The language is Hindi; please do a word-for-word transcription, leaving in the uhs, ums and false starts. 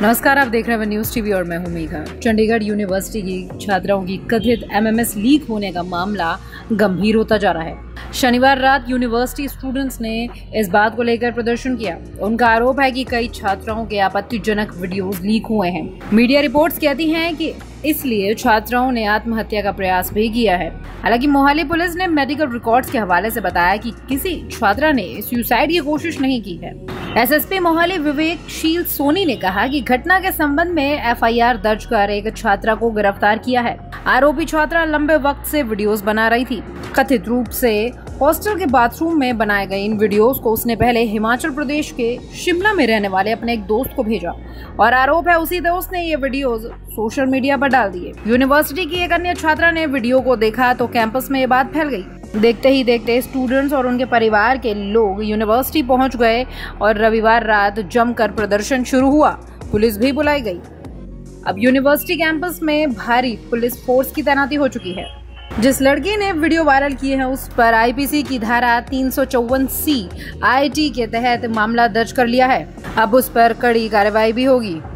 नमस्कार, आप देख रहे हैं न्यूज़ टीवी और मैं हूं मेघा। चंडीगढ़ यूनिवर्सिटी की छात्राओं की कथित एमएमएस लीक होने का मामला गंभीर होता जा रहा है। शनिवार रात यूनिवर्सिटी स्टूडेंट्स ने इस बात को लेकर प्रदर्शन किया। उनका आरोप है कि कई छात्राओं के आपत्तिजनक वीडियोस लीक हुए हैं। मीडिया रिपोर्ट्स कहती हैं कि इसलिए छात्राओं ने आत्महत्या का प्रयास भी किया है। हालांकि मोहाली पुलिस ने मेडिकल रिकॉर्ड्स के हवाले से बताया कि किसी छात्रा ने सुसाइड की कोशिश नहीं की है। एसएसपी मोहाली विवेकशील सोनी ने कहा कि घटना के संबंध में एफआईआर दर्ज कर एक छात्रा को गिरफ्तार किया है। आरोपी छात्रा लंबे वक्त से वीडियोस बना रही थी। कथित रूप से हॉस्टल के बाथरूम में बनाए गए इन वीडियोस को उसने पहले हिमाचल प्रदेश के शिमला में रहने वाले अपने एक दोस्त को भेजा और आरोप है उसी दोस्त ने ये वीडियोस सोशल मीडिया पर डाल दिए। यूनिवर्सिटी की एक अन्य छात्रा ने वीडियो को देखा तो कैंपस में ये बात फैल गई। देखते ही देखते स्टूडेंट्स और उनके परिवार के लोग यूनिवर्सिटी पहुंच गए और रविवार रात जमकर प्रदर्शन शुरू हुआ। पुलिस भी बुलाई गई। अब यूनिवर्सिटी कैंपस में भारी पुलिस फोर्स की तैनाती हो चुकी है। जिस लड़की ने वीडियो वायरल किए हैं उस पर आईपीसी की धारा तीन सौ चौवन सी आई टी के तहत मामला दर्ज कर लिया है। अब उस पर कड़ी कार्रवाई भी होगी।